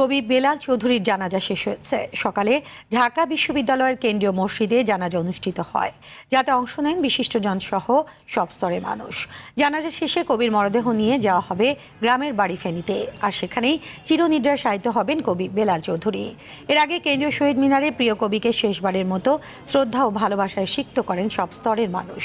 কবি বেলাল চৌধুরীর জানাজা শেষ হয়েছে। সকালে ঢাকা বিশ্ববিদ্যালয়ের কেন্দ্রীয় মসজিদে জানাজা অনুষ্ঠিত হয়, যাতে অংশ নেন বিশিষ্টজন সহ সব স্তরের মানুষ। জানাজা শেষে কবির মরদেহ নিয়ে যাওয়া হবে গ্রামের বাড়ি ফেনীতে, আর সেখানেই চিরনিদ্রায় শায়িত হবেন কবি বেলাল চৌধুরী। এর আগে কেন্দ্রীয় শহীদ মিনারে প্রিয় কবিকে শেষবারের মতো শ্রদ্ধা ও ভালোবাসায় সিক্ত করেন সব স্তরের মানুষ।